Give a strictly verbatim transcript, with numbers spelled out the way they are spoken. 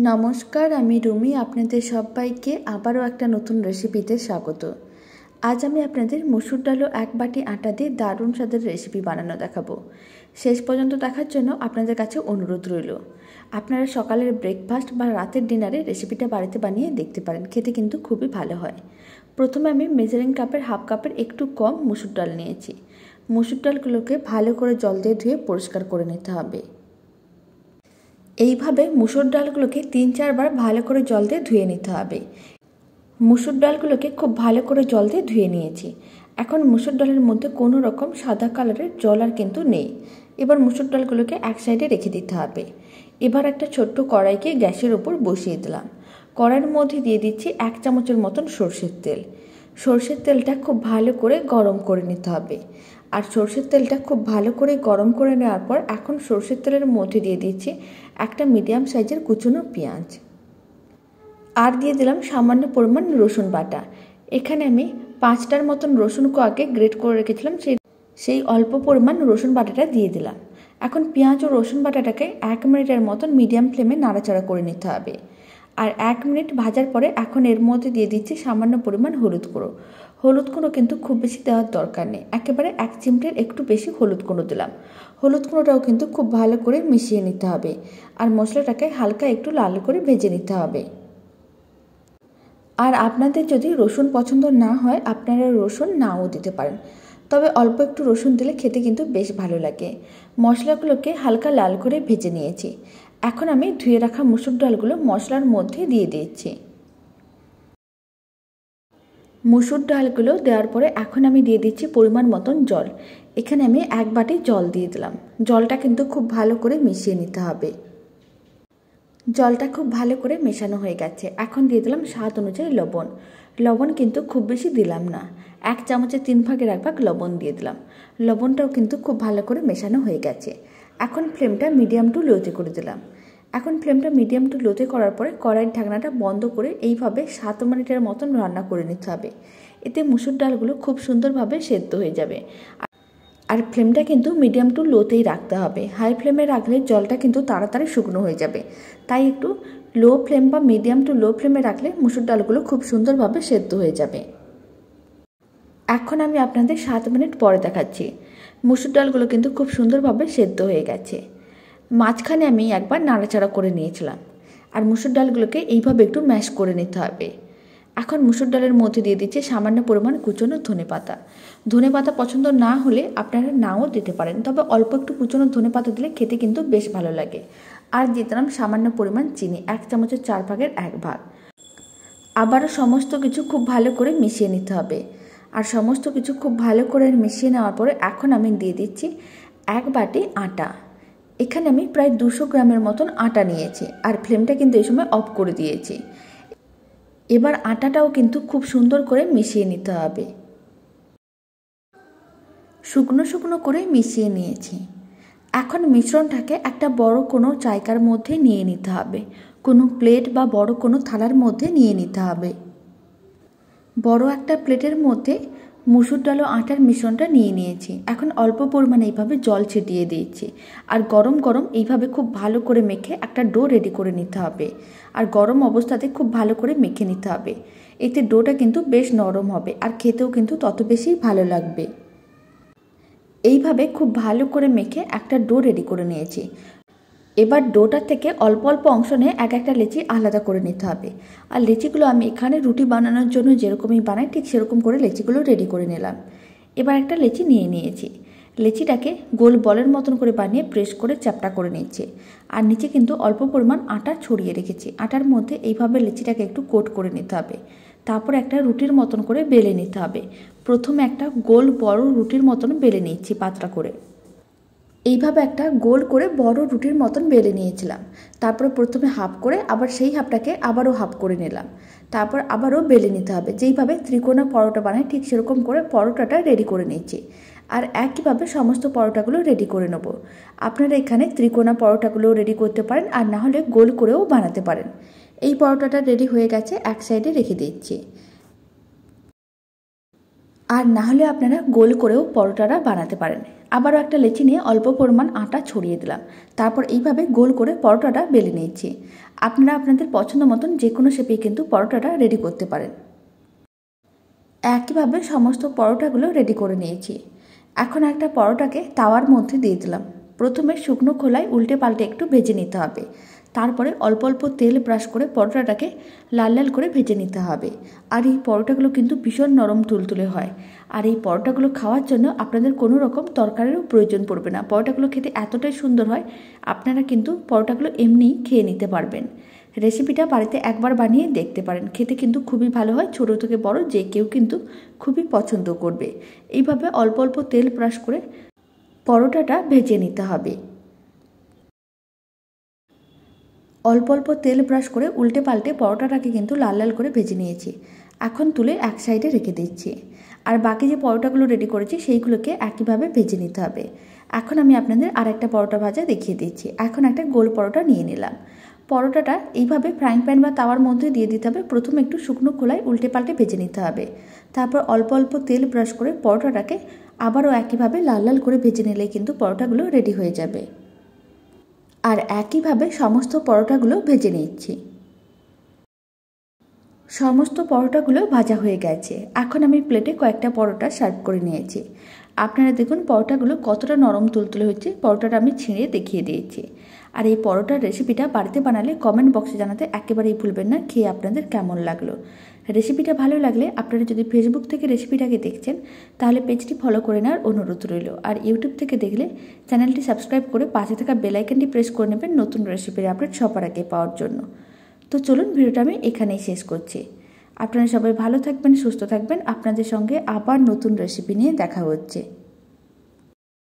नमस्कार आमी रुमी आपनादेर सबाइके आबारो एकटा नतून रेसिपिते स्वागत। आज आमी आपनादेर मसूर डाल ओ एक बाटी आटा दिये दारुण स्वादेर रेसिपि बानानो देखाबो। शेष पर्यन्त देखार जोन्नो आपनादेर काछे अनुरोध रइल। आपनारा सकालेर ब्रेकफास्ट बा रातेर डिनारे रेसिपिटा बाड़िते बानिये देखते पारेन, खेते किन्तु खुबই भालो हय। प्रथमे आमी मेजारिंग कापेर हाफ कापेर एकटू कम मसूर डाल नियेछि। मसूर डालगुलोके भालो करे जल दिये धुये परिष्कार करे निते हबे। এইভাবে মুসুর ডালগুলোকে তিন চার বার ভালো করে জল দিয়ে ধুয়ে নিতে হবে। মুসুর ডালগুলোকে খুব ভালো করে জল দিয়ে ধুয়ে নিয়েছি। এখন মুসুর ডালের মধ্যে কোনো রকম সাদা কালারের জল আর কিন্তু নেই। এবার মুসুর ডালগুলোকে এক সাইডে রেখে দিতে হবে। এবার একটা ছোট্ট কড়াইকে গ্যাসের উপর বসিয়ে দিলাম। কড়াইয়ের মধ্যে দিয়ে দিচ্ছি এক চামচের মতন সরষের তেল। সরষের তেলটা খুব ভালো করে গরম করে নিতে হবে। আর সরষের তেলটা খুব ভালো করে গরম করে নেওয়ার পর এখন সরষের তেলের মধ্যে দিয়ে দিচ্ছি একটা মিডিয়াম সাইজের কুচনো পেঁয়াজ আর দিয়ে দিলাম সামান্য পরিমাণ রসুন বাটা। এখানে আমি পাঁচটার মতন রসুন কোয়াকে গ্রেট করে রেখেছিলাম, সেই সেই অল্প পরিমাণ রসুন বাটাটা দিয়ে দিলাম। এখন পেঁয়াজ ও রসুন বাটাটাকে এক মিনিটের মতন মিডিয়াম ফ্লেমে নাড়াচাড়া করে নিতে হবে। আর এক মিনিট ভাজার পরে এখন এর মধ্যে দিয়ে দিচ্ছি সামান্য পরিমাণ হলুদ গুঁড়ো। হলুদ গুঁড়ো কিন্তু খুব বেশি দেওয়ার দরকার নেই, একেবারে এক চিমটের একটু বেশি হলুদ গুঁড়ো দিলাম। হলুদ গুঁড়োটাও কিন্তু খুব ভালো করে মিশিয়ে নিতে হবে আর মশলাটাকে হালকা একটু লাল করে ভেজে নিতে হবে। আর আপনাদের যদি রসুন পছন্দ না হয় আপনারা রসুন নাও দিতে পারেন, তবে অল্প একটু রসুন দিলে খেতে কিন্তু বেশ ভালো লাগে। মশলাগুলোকে হালকা লাল করে ভেজে নিয়েছি। এখন আমি ধুয়ে রাখা মসুর ডালগুলো মশলার মধ্যে দিয়ে দিচ্ছি। মসুর ডালগুলো দেওয়ার পরে এখন আমি দিয়ে দিচ্ছি পরিমাণ মতন জল। এখানে আমি এক বাটি জল দিয়ে দিলাম। জলটা কিন্তু খুব ভালো করে মিশিয়ে নিতে হবে। জলটা খুব ভালো করে মেশানো হয়ে গেছে। এখন দিয়ে দিলাম স্বাদ অনুযায়ী লবণ। লবণ কিন্তু খুব বেশি দিলাম না, এক চামচের তিন ভাগের এক ভাগ লবণ দিয়ে দিলাম। লবণটাও কিন্তু খুব ভালো করে মেশানো হয়ে গেছে। এখন ফ্লেমটা মিডিয়াম টু লোতে করে দিলাম। এখন ফ্লেমটা মিডিয়াম টু লোতে করার পরে কড়াইয়ের ঢাকনাটা বন্ধ করে এইভাবে সাত মিনিটের মতন রান্না করে নিতে হবে। এতে মুসুর ডালগুলো খুব সুন্দরভাবে সেদ্ধ হয়ে যাবে। আর ফ্লেমটা কিন্তু মিডিয়াম টু লোতেই রাখতে হবে। হাই ফ্লেমে রাখলে জলটা কিন্তু তাড়াতাড়ি শুকনো হয়ে যাবে, তাই একটু লো ফ্লেম বা মিডিয়াম টু লো ফ্লেমে রাখলে মুসুর ডালগুলো খুব সুন্দরভাবে সেদ্ধ হয়ে যাবে। এখন আমি আপনাদের সাত মিনিট পরে দেখাচ্ছি। মসুর ডালগুলো কিন্তু খুব সুন্দরভাবে সেদ্ধ হয়ে গেছে। মাঝখানে আমি একবার নাড়াচাড়া করে নিয়েছিলাম। আর মসুর ডালগুলোকে এইভাবে একটু ম্যাশ করে নিতে হবে। এখন মসুর ডালের মধ্যে দিয়ে দিচ্ছে সামান্য পরিমাণ কুচনো ধনে পাতা। ধনে পাতা পছন্দ না হলে আপনারা নাও দিতে পারেন, তবে অল্প একটু কুচনো ধনে পাতা দিলে খেতে কিন্তু বেশ ভালো লাগে। আর দিলাম সামান্য পরিমাণ চিনি, এক চামচের চার ভাগের এক ভাগ। আবারও সমস্ত কিছু খুব ভালো করে মিশিয়ে নিতে হবে। আর সমস্ত কিছু খুব ভালো করে মিশিয়ে নেওয়ার পরে এখন আমি দিয়ে দিচ্ছি এক বাটি আটা। এখানে আমি প্রায় দুশো গ্রামের মতন আটা নিয়েছি। আর ফ্লেমটা কিন্তু এই সময় অফ করে দিয়েছি। এবার আটাটাও কিন্তু খুব সুন্দর করে মিশিয়ে নিতে হবে। শুকনো শুকনো করে মিশিয়ে নিয়েছি। এখন মিশ্রণটাকে একটা বড় কোনো জায়গার মধ্যে নিয়ে নিতে হবে, কোনো প্লেট বা বড় কোনো থালার মধ্যে নিয়ে নিতে হবে। বড় একটা প্লেটের মধ্যে মসুর ডাল ও আটার মিশ্রণটা নিয়ে নিয়েছি। এখন অল্প পরিমাণে এইভাবে জল ছিটিয়ে দিয়েছি। আর গরম গরম এইভাবে খুব ভালো করে মেখে একটা ডো রেডি করে নিতে হবে। আর গরম অবস্থাতে খুব ভালো করে মেখে নিতে হবে। এতে ডোটা কিন্তু বেশ নরম হবে আর খেতেও কিন্তু তত বেশি ভালো লাগবে। এইভাবে খুব ভালো করে মেখে একটা ডো রেডি করে নিয়েছি। এবার ডোটার থেকে অল্প অল্প অংশ নিয়ে এক একটা লেচি আলাদা করে নিতে হবে। আর লেচিগুলো আমি এখানে রুটি বানানোর জন্য যেরকমই বানাই ঠিক সেরকম করে লেচিগুলো রেডি করে নিলাম। এবার একটা লেচি নিয়ে নিয়েছি। লেচিটাকে গোল বলের মতন করে বানিয়ে প্রেস করে চ্যাপটা করে নিয়েছি। আর নিচে কিন্তু অল্প পরিমাণ আটা ছড়িয়ে রেখেছি। আটার মধ্যে এইভাবে লেচিটাকে একটু কোট করে নিতে হবে। তারপর একটা রুটির মতন করে বেলে নিতে হবে। প্রথমে একটা গোল বড় রুটির মতন বেলে নিচ্ছি পাতলা করে। এইভাবে একটা গোল করে বড় রুটির মতন বেলে নিয়েছিলাম। তারপরে প্রথমে হাফ করে আবার সেই হাফটাকে আবারও হাফ করে নিলাম। তারপর আবারও বেলে নিতে হবে। যেইভাবে ত্রিকোণা পরোটা বানাই ঠিক সেরকম করে পরোটাটা রেডি করে নিয়েছি। আর একইভাবে সমস্ত পরোটাগুলো রেডি করে নেব। আপনারা এখানে ত্রিকোণা পরোটাগুলো রেডি করতে পারেন, আর না হলে গোল করেও বানাতে পারেন। এই পরোটাটা রেডি হয়ে গেছে, এক সাইডে রেখে দিচ্ছি। আর না হলে আপনারা গোল করেও পরোটাটা বানাতে পারেন। আবারও একটা লেচি নিয়ে অল্প পরিমাণ আটা ছড়িয়ে দিলাম। তারপর এইভাবে গোল করে পরোটাটা বেলে নিয়েছি। আপনারা আপনাদের পছন্দ মতন যে কোনো শেপেই কিন্তু পরোটাটা রেডি করতে পারেন। একইভাবে সমস্ত পরোটাগুলো রেডি করে নিয়েছি। এখন একটা পরোটাকে তাওয়ার মধ্যে দিয়ে দিলাম। প্রথমে শুকনো খোলায় উল্টে পাল্টে একটু ভেজে নিতে হবে। তারপরে অল্প অল্প তেল ব্রাশ করে পরোটাটাকে লাল লাল করে ভেজে নিতে হবে। আর এই পরোটাগুলো কিন্তু ভীষণ নরম তুলতুলে হয়। আর এই পরোটাগুলো খাওয়ার জন্য আপনাদের কোনো রকম তরকারিরও প্রয়োজন পড়বে না। পরোটাগুলো খেতে এতটাই সুন্দর হয়, আপনারা কিন্তু পরোটাগুলো এমনিই খেয়ে নিতে পারবেন। রেসিপিটা বাড়িতে একবার বানিয়ে দেখতে পারেন, খেতে কিন্তু খুবই ভালো হয়। ছোটো থেকে বড় যে কেউ কিন্তু খুবই পছন্দ করবে। এইভাবে অল্প অল্প তেল ব্রাশ করে পরোটাটা ভেজে নিতে হবে। অল্প অল্প তেল ব্রাশ করে উল্টে পাল্টে পরোটাটাকে কিন্তু লাল লাল করে ভেজে নিয়েছি। এখন তুলে এক সাইডে রেখে দিচ্ছি। আর বাকি যে পরোটাগুলো রেডি করেছি সেইগুলোকে একইভাবে ভেজে নিতে হবে। এখন আমি আপনাদের আর একটা পরোটা ভাজা দেখিয়ে দিচ্ছি। এখন একটা গোল পরোটা নিয়ে নিলাম। পরোটাটা এইভাবে ফ্রাইং প্যান বা তাওয়ার মধ্যে দিয়ে দিতে হবে। প্রথমে একটু শুকনো খোলায় উল্টে পাল্টে ভেজে নিতে হবে। তারপর অল্প অল্প তেল ব্রাশ করে পরোটাটাকে আবারও একইভাবে লাল লাল করে ভেজে নিলে কিন্তু পরোটাগুলো রেডি হয়ে যাবে। আর একইভাবে সমস্ত পরোটাগুলো ভেজে নিচ্ছি। সমস্ত পরোটাগুলো ভাজা হয়ে গেছে। এখন আমি প্লেটে কয়েকটা পরোটা সার্ভ করে নিয়েছি। আপনারা দেখুন পরোটাগুলো কতটা নরম তুলতুলে হচ্ছে। পরোটাটা আমি ছিঁড়ে দেখিয়ে দিয়েছি। আর এই পরোটার রেসিপিটা বাড়িতে বানালে কমেন্ট বক্সে জানাতে একেবারেই ভুলবেন না। খেয়ে আপনাদের কেমন লাগলো? রেসিপিটা ভালো লাগলে আপনারা যদি ফেসবুক থেকে রেসিপিটাকে দেখছেন তাহলে পেজটি ফলো করে নেওয়ার অনুরোধ রইল। আর ইউটিউব থেকে দেখলে চ্যানেলটি সাবস্ক্রাইব করে পাশে থাকা বেল আইকনটি প্রেস করে নেবেন নতুন রেসিপির আপডেট সবার আগে পাওয়ার জন্য। তো চলুন, ভিডিওটা আমি এখানেই শেষ করছি। আপনারা সবাই ভালো থাকবেন, সুস্থ থাকবেন। আপনাদের সঙ্গে আবার নতুন রেসিপি নিয়ে দেখা হচ্ছে।